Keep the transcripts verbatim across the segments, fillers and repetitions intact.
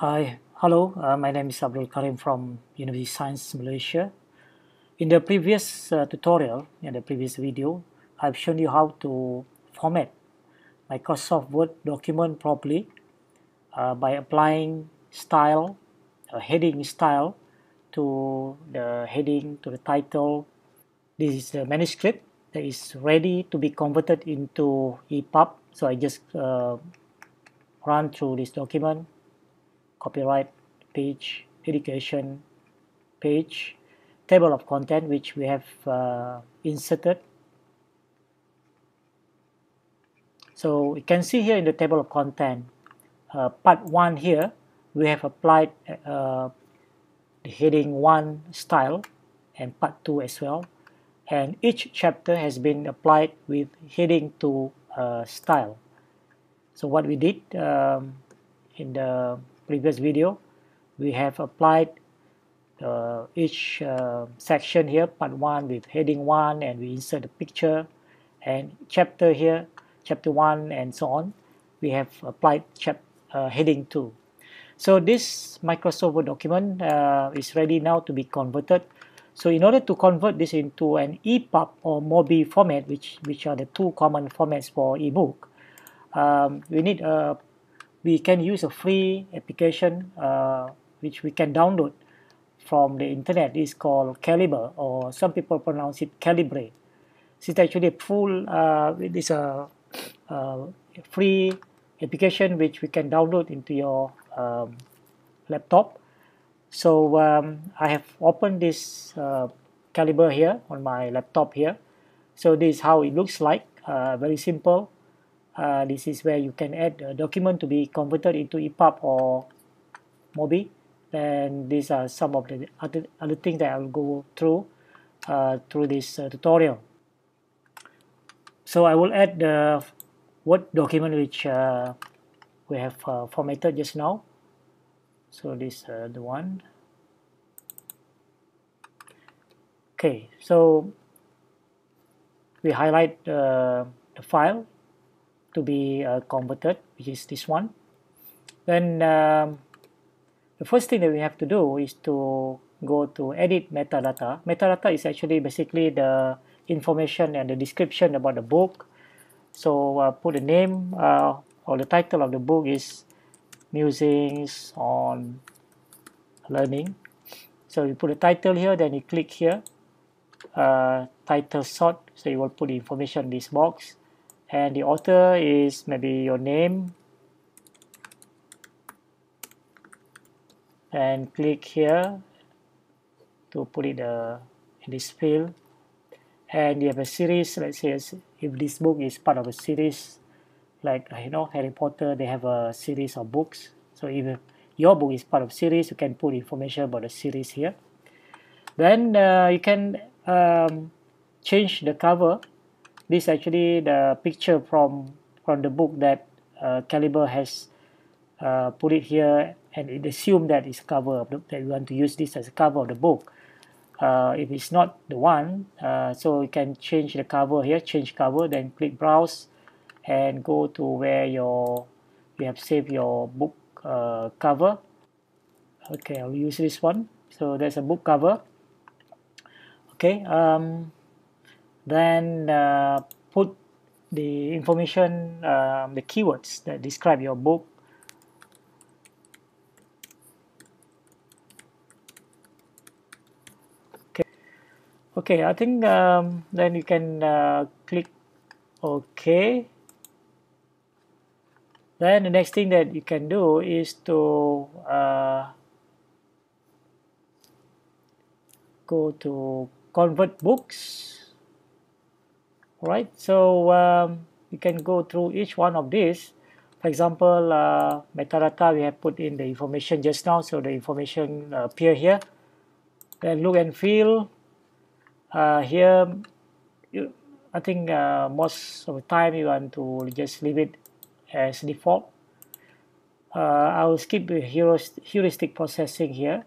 Hi, hello, uh, my name is Abdul Karim from University of Science Malaysia. In the previous uh, tutorial, in the previous video, I've shown you how to format Microsoft Word document properly uh, by applying style, uh, heading style to the heading, to the title. This is the manuscript that is ready to be converted into E P U B. So I just uh, run through this document, copyright, page, education, page, table of content which we have uh, inserted. So you can see here in the table of content, uh, part one here, we have applied uh, the heading one style and part two as well. And each chapter has been applied with heading two uh, style. So what we did um, in the previous video, we have applied uh, each uh, section here, part one with heading one, and we insert a picture, and chapter here, chapter one, and so on. We have applied chap uh, heading two. So this Microsoft Word document uh, is ready now to be converted. So in order to convert this into an E P U B or MOBI format, which which are the two common formats for ebook, um, we need a we can use a free application uh, which we can download from the internet. It's called Calibre, or some people pronounce it Calibre. It's actually a full. Uh, it is a, a free application which we can download into your um, laptop. So um, I have opened this uh, Calibre here on my laptop here. So this is how it looks like. Uh, very simple. Uh, this is where you can add a document to be converted into E P U B or MOBI. And these are some of the other, other things that I will go through uh, through this uh, tutorial. So I will add the Word document which uh, we have uh, formatted just now. So this uh, the one. Okay, so we highlight uh, the file to be uh, converted, which is this one. Then um, the first thing that we have to do is to go to edit metadata. Metadata is actually basically the information and the description about the book. So uh, put the name uh, or the title of the book is Musings on Learning. So you put a title here, then you click here, uh, title sort. So you will put the information in this box. And the author is maybe your name, and click here to put it uh, in this field. And you have a series. Let's say if this book is part of a series, like, you know, Harry Potter, they have a series of books. So if your book is part of a series, you can put information about the series here. Then uh, you can um, change the cover. This is actually the picture from, from the book that uh, Calibre has uh, put it here, and it assumes that it's cover of the, that you want to use this as a cover of the book. Uh, if it's not the one, uh, so you can change the cover here, change cover, then click browse, and go to where your you have saved your book uh, cover. Okay, I'll use this one. So there's a book cover. Okay. Um, Then uh, put the information, uh, the keywords that describe your book. Okay, okay. I think um, then you can uh, click OK. Then the next thing that you can do is to uh, go to Convert Books. Right, so um, you can go through each one of these. For example, uh, metadata, we have put in the information just now, so the information uh, appear here. Then look and feel. Uh, here, you, I think uh, most of the time you want to just leave it as default. Uh, I will skip the heuristic processing here.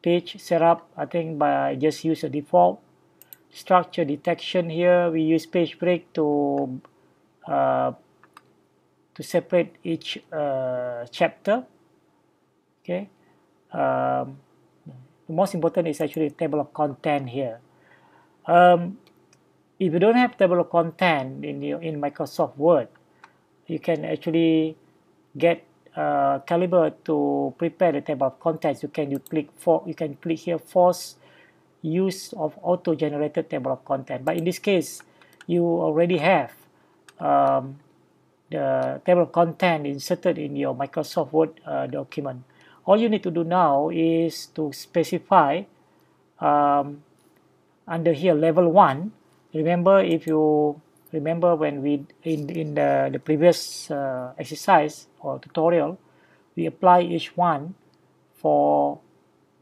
Page setup, I think by just use a default. Structure detection here, we use page break to uh, to separate each uh, chapter. Okay, um, the most important is actually table of content here. Um, if you don't have table of content in your, in Microsoft Word, you can actually get uh, Calibre to prepare the table of contents. You can you click for you can click here force use of auto-generated table of content. But in this case, you already have um, the table of content inserted in your Microsoft Word uh, document. All you need to do now is to specify um, under here level one. Remember, if you remember when we in in the the previous uh, exercise or tutorial, we apply each one for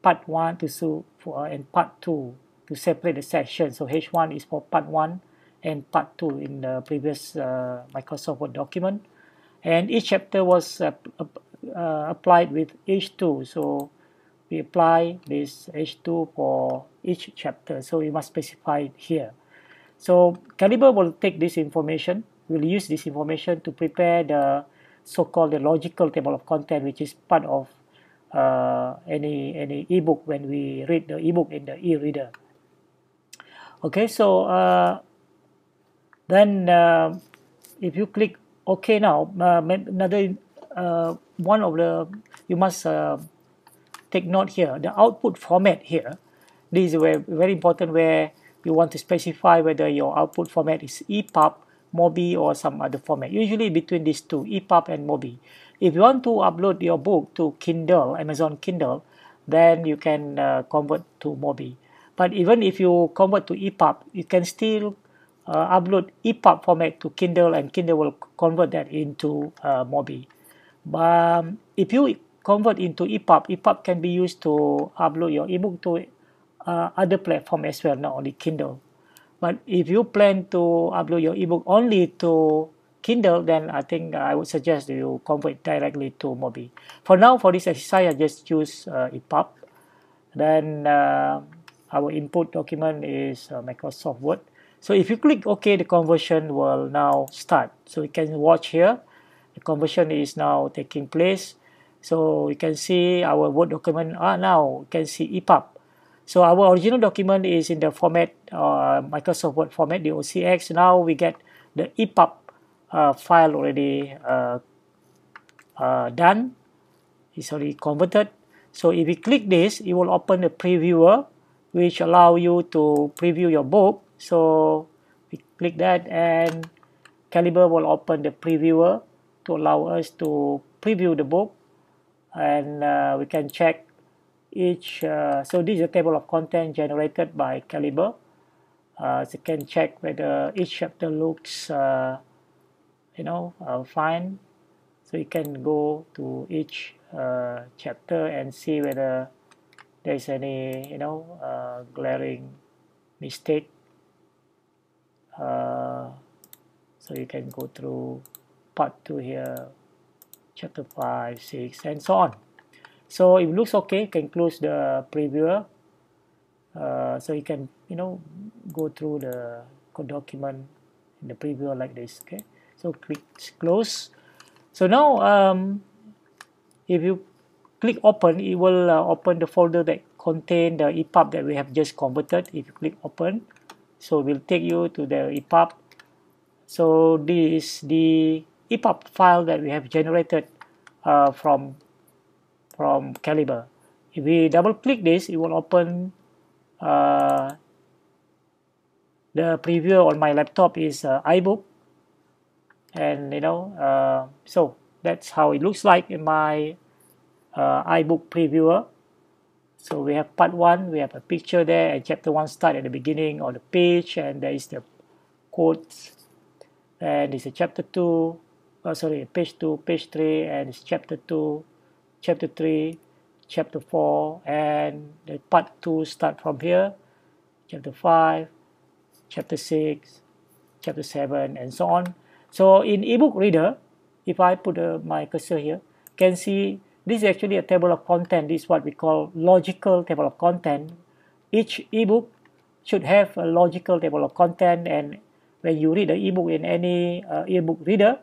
part one to so for uh, and part two to separate the sections. So H one is for part one and part two in the previous uh, Microsoft Word document, and each chapter was uh, uh, applied with H two. So we apply this H two for each chapter. So you must specify it here. So Calibre will take this information, will use this information to prepare the so-called the logical table of content, which is part of uh, any any ebook when we read the ebook in the e-reader. Okay, so. Uh, Then, uh, if you click OK now, uh, another uh, one of the you must uh, take note here. The output format here, this is where, very important, where you want to specify whether your output format is E P U B, MOBI, or some other format. Usually between these two, E P U B and MOBI. If you want to upload your book to Kindle, Amazon Kindle, then you can uh, convert to MOBI. But even if you convert to E P U B, you can still Uh, upload E P U B format to Kindle, and Kindle will convert that into uh, MOBI. But um, if you convert into E P U B, E P U B can be used to upload your ebook to uh, other platform as well, not only Kindle. But if you plan to upload your ebook only to Kindle, then I think I would suggest you convert directly to MOBI. For now, for this exercise, I just choose uh, E P U B. Then uh, our input document is uh, Microsoft Word. So if you click OK, the conversion will now start. So you can watch here, the conversion is now taking place. So you can see our Word document are now, you can see E P U B. So our original document is in the format, uh, Microsoft Word format, the O C X. Now we get the E P U B uh, file already uh, uh, done. It's already converted. So if you click this, it will open the previewer, which allow you to preview your book. So we click that, and Calibre will open the previewer to allow us to preview the book, and uh, we can check each. Uh, so this is a table of content generated by Calibre. Uh, so you can check whether each chapter looks, uh, you know, uh, fine. So you can go to each uh, chapter and see whether there is any, you know, uh, glaring mistake. Uh, so you can go through part two here, chapter five, six, and so on. So if it looks okay, you can close the previewer. Uh, so you can, you know, go through the document in the previewer like this. Okay. So click close. So now, um, if you click open, it will uh, open the folder that contains the E P U B that we have just converted. If you click open. So we'll take you to the E P U B. So this is the E P U B file that we have generated uh, from from Calibre. If we double click this, it will open uh, the preview. On my laptop is uh, iBook, and you know, uh, so that's how it looks like in my uh, iBook previewer. So we have part one, we have a picture there, and chapter one start at the beginning of the page, and there is the quotes, and it's a chapter two, oh sorry, page two, page three, and it's chapter two, chapter three, chapter four, and the part two start from here, chapter five, chapter six, chapter seven, and so on. So in ebook reader, if I put uh, my cursor here, you can see this is actually a table of content. This is what we call logical table of content. Each ebook should have a logical table of content, and when you read the ebook in any uh, ebook reader,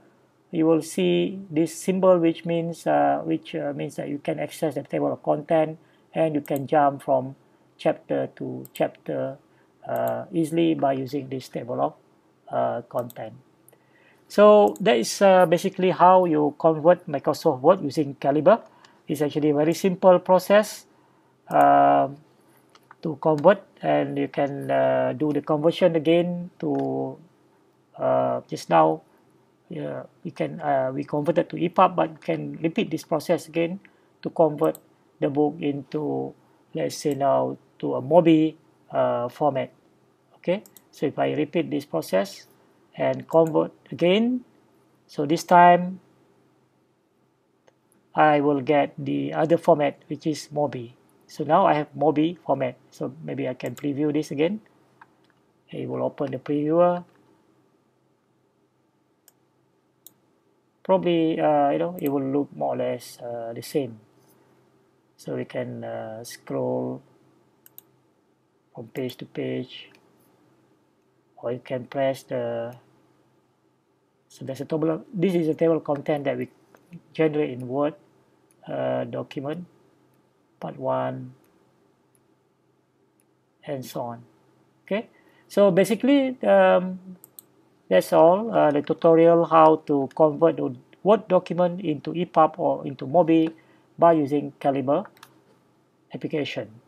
you will see this symbol, which means uh, which uh, means that you can access the table of content, and you can jump from chapter to chapter uh, easily by using this table of uh, content. So that is uh, basically how you convert Microsoft Word using Calibre. It's actually a very simple process uh, to convert, and you can uh, do the conversion again to uh, just now. Yeah, we can uh, we converted to E P U B, but can repeat this process again to convert the book into, let's say now, to a MOBI uh, format. Okay, so if I repeat this process and convert again, so this time I will get the other format, which is MOBI. So now I have MOBI format. So maybe I can preview this again. It will open the previewer. Probably uh, you know, it will look more or less uh, the same. So we can uh, scroll from page to page, or you can press the. So there's a table. Of, this is a table of content that we generate in Word uh, document, part one, and so on. Okay. So basically, um, that's all uh, the tutorial how to convert a Word document into E P U B or into MOBI by using Calibre application.